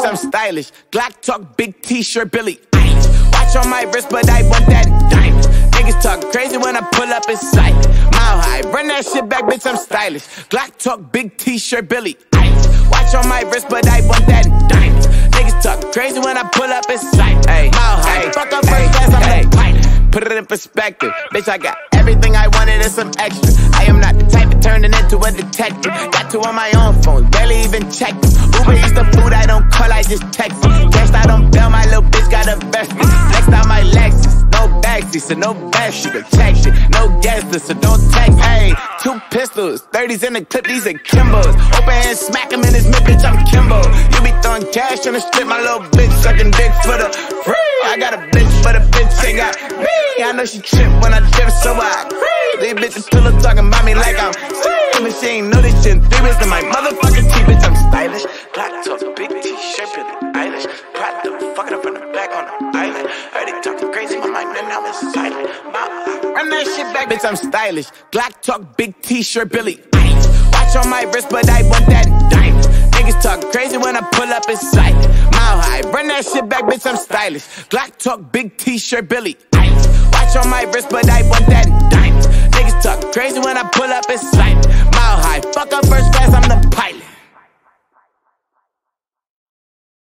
bitch, I'm stylish. Glock talk, big t-shirt, Billie Eilish. Watch on my wrist, but I want that diamond. Niggas talk crazy when I pull up in sight. Mile high, run that shit back, bitch, I'm stylish. Glock talk, big t-shirt, Billie Eilish. Watch on my wrist, but I want that diamond. Niggas talk crazy when I pull up in sight. Mile high, fuck up first class, I'm the pilot. Put it in perspective, bitch, I got everything I wanted and some extra. I am not the type of turning into a detective. Got two on my own phone, barely even check them. Uber eats the food I don't call, I just text them. Cashed out on bail, my little bitch got a vest. Flexed out my Lexus, no backseat, so no bash, you can check shit. No gas list, so don't text. Hey, two pistols, 30s in the clip, these are Kimbo's. Open hand, smack him in his mid, bitch, I'm Kimbo. You be throwing cash on the strip, my little bitch sucking dick for the free. I got a bitch, but a bitch ain't got me. I know she trip when I trip, so I creep. These bitches still up talking about me like I'm slim, and she ain't know this shit in 3 weeks in my motherfucking teeth, bitch, I'm stylish. Black talk, big t-shirt, Billie Eilish. Pride the fucking up in the back on the island. Heard they talking crazy, my mind, and I'm silent. Run that shit back, bitch, I'm stylish. Glock talk, big t-shirt, Billie Eilish. Watch on my wrist, but I want that diamond. Niggas talk crazy when I pull up in sight. Mile high, run that shit back, bitch, I'm stylish. Glock talk, big t-shirt, Billie Eilish. Watch on my wrist, but I want that diamond. Niggas talk crazy when I pull up in sight. Mile high, fuck up first class, I'm the pilot.